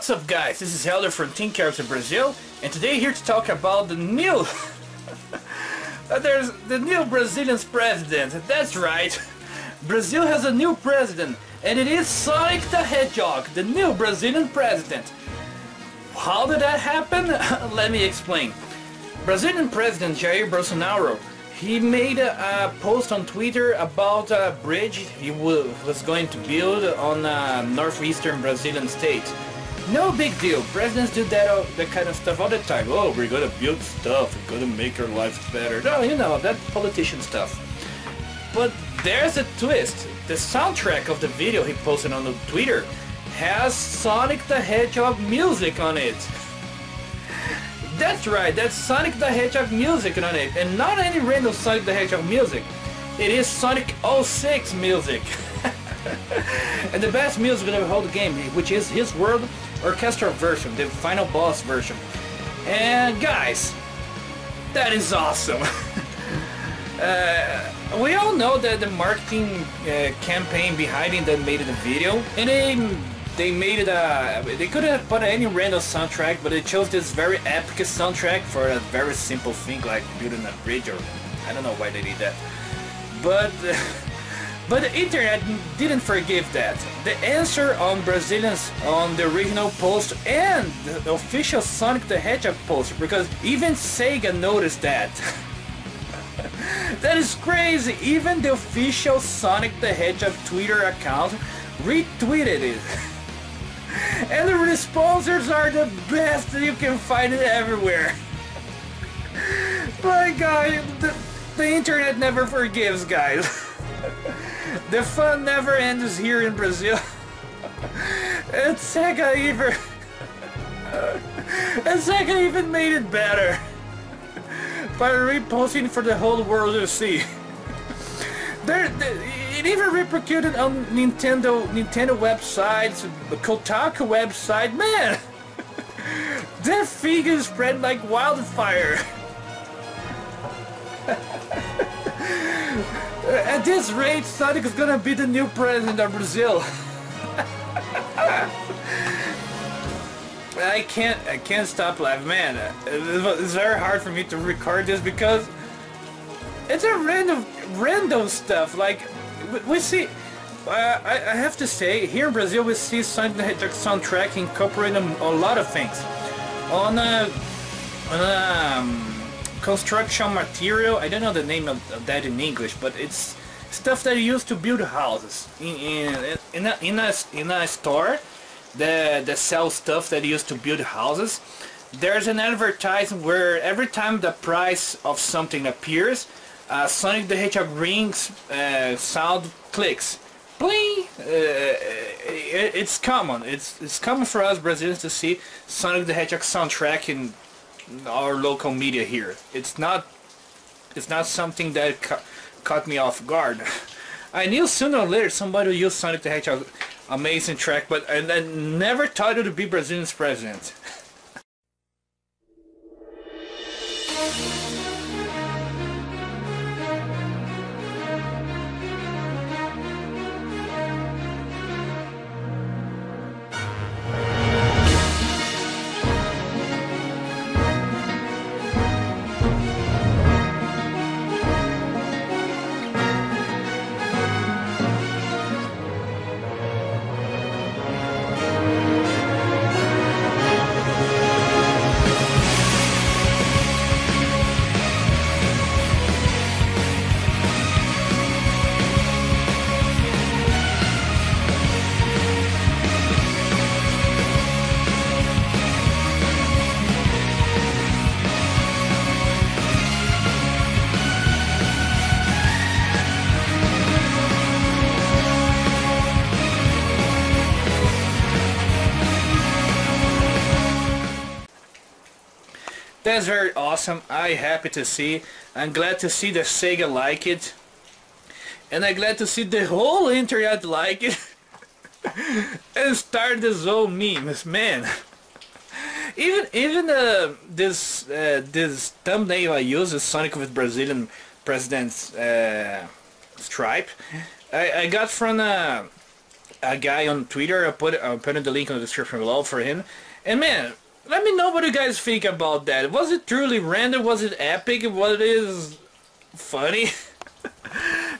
What's up, guys? This is Helder from Team Chaotix Brazil, and today here to talk about the new Brazilian president. That's right, Brazil has a new president, and it is Sonic the Hedgehog, the new Brazilian president. How did that happen? Let me explain. Brazilian president Jair Bolsonaro, he made a post on Twitter about a bridge he was going to build on northeastern Brazilian state. No big deal. Presidents do that kind of stuff all the time. Oh, we're gonna build stuff. We're gonna make our lives better. No, you know, that politician stuff. But there's a twist. The soundtrack of the video he posted on Twitter has Sonic the Hedgehog music on it. That's right, that's Sonic the Hedgehog music on it. And not any random Sonic the Hedgehog music. It is Sonic 06 music. And the best music of the whole game, which is his world orchestra version, the final boss version. And guys, that is awesome. We all know that the marketing campaign behind it that made it a video, and they made it a... They could have put any random soundtrack, but they chose this very epic soundtrack for a very simple thing like building a bridge, or I don't know why they did that. But the internet didn't forgive that. The answer on Brazilians on the original post and the official Sonic the Hedgehog post, because even Sega noticed that. That is crazy. Even the official Sonic the Hedgehog Twitter account retweeted it. And the responses are the best. You can find it everywhere. My God, the internet never forgives, guys. The fun never ends here in Brazil. And Sega even made it better by reposting for the whole world to see. It even repercuted on Nintendo websites, the Kotaku website. Man, that figure spread like wildfire. At this rate, Sonic is gonna be the new president of Brazil. I can't stop laughing, man. It's very hard for me to record this because it's a random stuff. Like we see, I have to say, here in Brazil we see Sonic the Hedgehog soundtrack incorporating a lot of things on construction material. I don't know the name of that in English, but it's stuff that you use to build houses in a store that sells stuff that you use to build houses. There's an advertisement where every time the price of something appears, Sonic the Hedgehog rings sound clicks. Bling! It's common. It's common for us Brazilians to see Sonic the Hedgehog soundtrack in our local media here. It's not something that caught me off guard. I knew sooner or later somebody would use Sonic the Hedgehog amazing track, but I never thought it would be Brazil's president. That's very awesome. I'm happy to see. I'm glad to see that Sega like it, and I'm glad to see the whole internet like it and start this old memes, man. Even this thumbnail I use is Sonic with Brazilian president's stripe. I got from a guy on Twitter. I'll put the link in the description below for him. And man, let me know what you guys think about that. Was it truly random? Was it epic? Was it funny?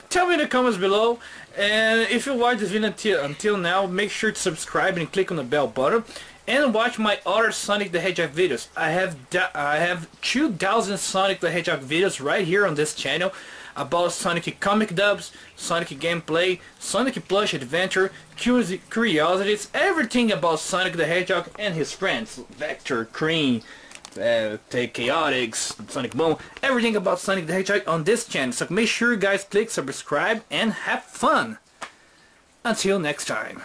Tell me in the comments below. And if you watch this video until now, make sure to subscribe and click on the bell button. And watch my other Sonic the Hedgehog videos. I have 2,000 Sonic the Hedgehog videos right here on this channel about Sonic comic dubs, Sonic gameplay, Sonic plush adventure, curiosities, everything about Sonic the Hedgehog and his friends, Vector, Cream, Team Chaotix, Sonic Boom, everything about Sonic the Hedgehog on this channel. So make sure you guys click subscribe and have fun. Until next time.